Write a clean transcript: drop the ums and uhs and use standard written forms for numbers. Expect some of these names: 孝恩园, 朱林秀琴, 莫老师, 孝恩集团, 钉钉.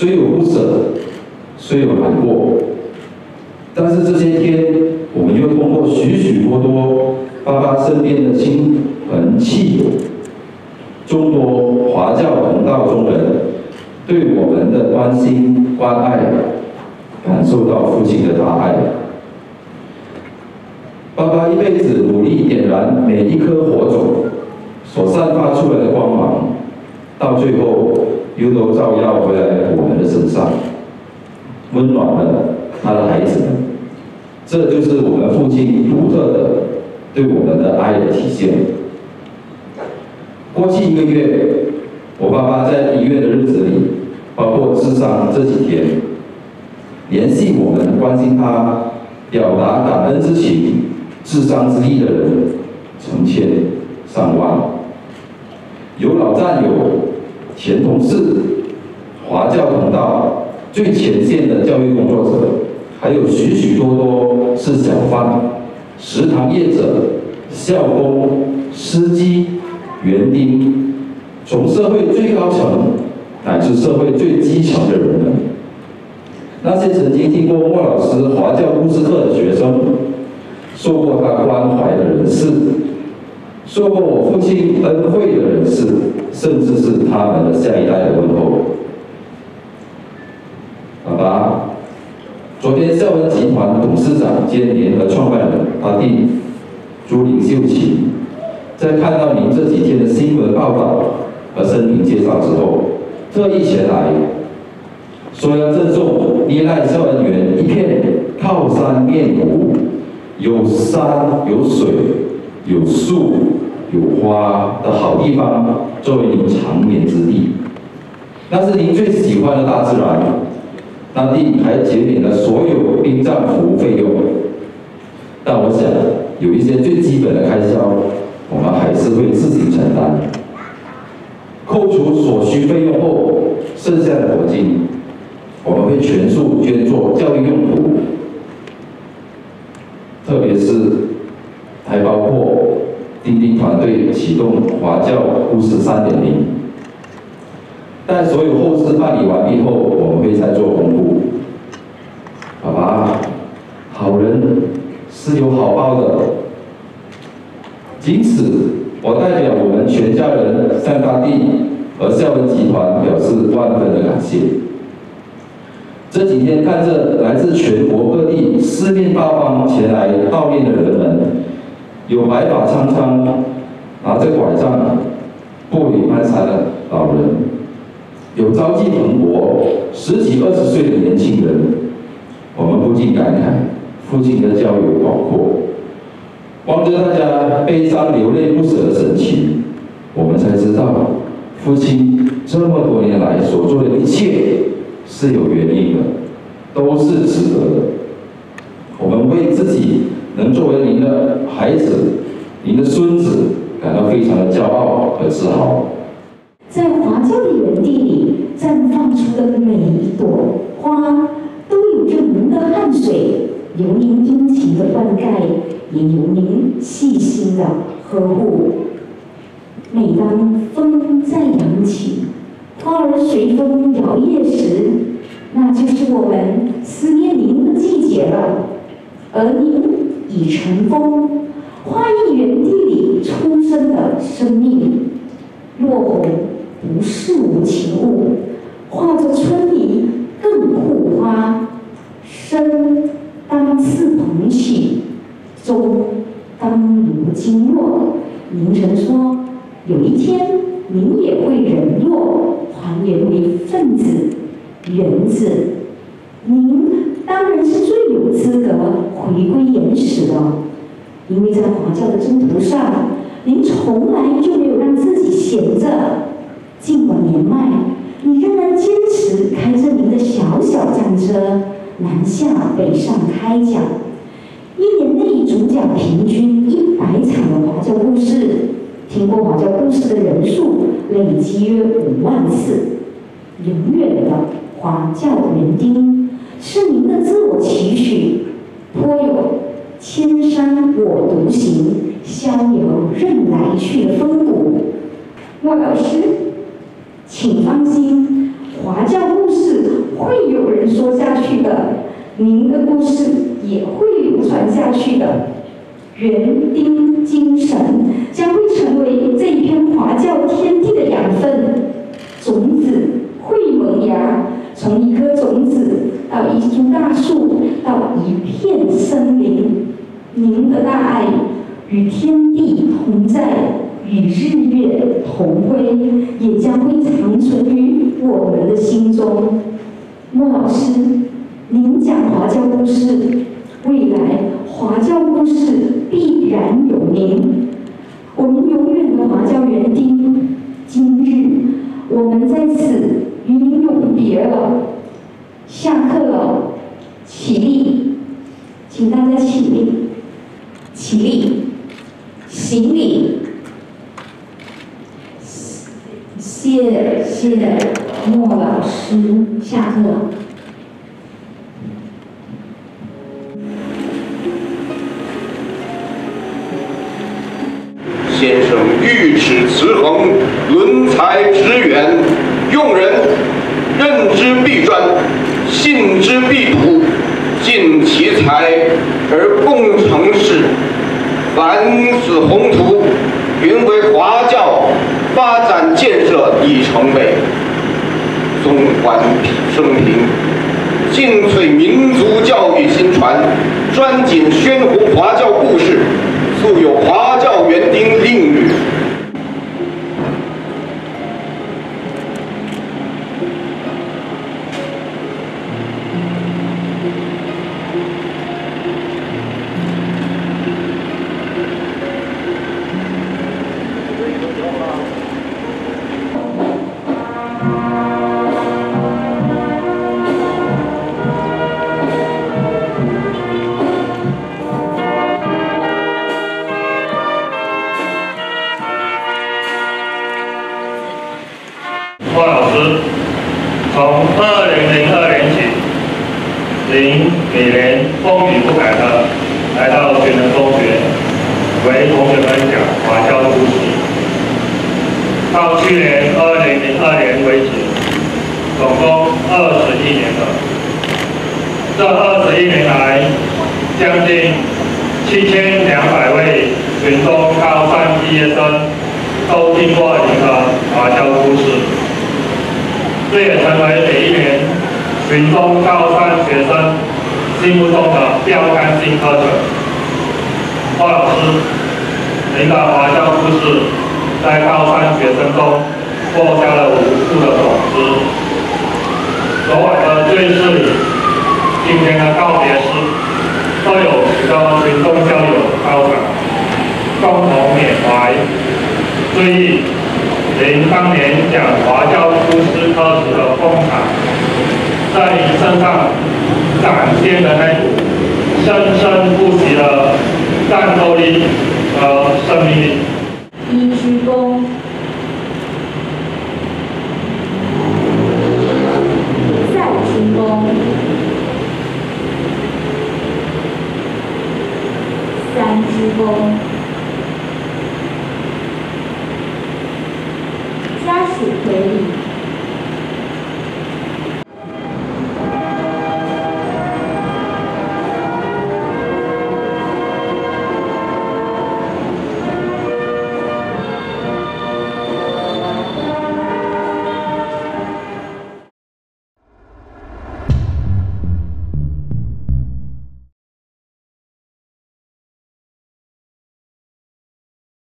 虽有不舍，虽有难过，但是这些天，我们又通过许许多多爸爸身边的亲朋戚友，众多华教同道中人对我们的关心关爱，感受到父亲的大爱。爸爸一辈子努力点燃每一颗火种所散发出来的光芒，到最后又都照耀回来我们的身上，温暖了他的孩子们。这就是我们父亲独特的对我们的爱的体现。过去1个月，我爸爸在医院的日子里，包括治伤这几天，联系我们关心他、表达感恩之情、治伤之力的人成千上万，有老战友、前同事、华教同道、最前线的教育工作者，还有许许多多是小贩、食堂业者、校工、司机、园丁，从社会最高层乃至社会最基层的人们。那些曾经听过莫老师华教故事课的学生，受过他关怀的人士，受过我父亲恩惠的人士，甚至是他们的下一代的问候。爸爸，昨天孝恩集团董事长兼联合创办人他弟朱林秀琴，在看到您这几天的新闻报道和声明介绍之后，特意前来，说要赠送依赖孝恩园一片靠山面湖，有山有水有树有花的好地方作为您长眠之地，那是您最喜欢的大自然。当地还减免了所有殡葬服务费用，但我想有一些最基本的开销，我们还是会自己承担。扣除所需费用后，剩下的活金，我们会全数捐作教育用途，特别是。还包括钉钉团队启动华教故事 3.0， 待所有后事办理完毕后，我们会再做公布。爸爸，好人是有好报的。因此，我代表我们全家人向大地和孝恩集团表示万分的感谢。这几天看着来自全国各地、四面八方前来悼念的人们。有白发苍苍、拿着拐杖、步履蹒跚的老人，有朝气蓬勃、10几20岁的年轻人，我们不禁感慨父亲的交友广阔。望着大家悲伤流泪不舍的神情，我们才知道父亲这么多年来所做的一切是有原因的，都是值得的。我们为自己。能作为您的孩子、您的孙子，感到非常的骄傲和自豪。在华教的园地里，绽放出的每一朵花，都有着您的汗水，有您殷勤的灌溉，也有您细心的呵护。每当风在扬起，花儿随风摇曳时，那就是我们思念您的季节了。而您。已成风，花艺园地里出生的生命，落红不是无情物，化作春泥更护花。生当自捧起，终当如经落。您曾说，有一天您也会人落，还原为分子、原子。您当然是最有资格回归原始的，因为在华教的征途上，您从来就没有让自己闲着。尽管年迈，你仍然坚持开着您的小小战车，南下北上开讲。1年内主讲平均100场的华教故事，听过华教故事的人数累积约5万次。永远的华教园丁。是您的自我期许，颇有千山我独行，逍遥任来去的风骨。莫老师，请放心，华教故事会有人说下去的，您的故事也会流传下去的。园丁精神将会成为这一片华教天地的养分，种子会萌芽，从一颗种子到一株大树，到一片森林。您的大爱与天地同在。 与日月同辉，也将会长存于我们的心中。莫老师，您讲华教故事，未来华教故事必然有您。我们永远的华教园丁，今日我们在此与您永别了，下课了，起立，请大家起立，起立，行礼。 谢谢莫老师，下课了。先生御尺持衡，论才执远，用人任之必专，信之必笃，尽其才而共成事。凡此宏图，云为华教。 发展建设已成为中环生平，尽瘁民族教育新传，专紧宣弘华教故事，素有华教园丁令誉。鞠躬，再鞠躬。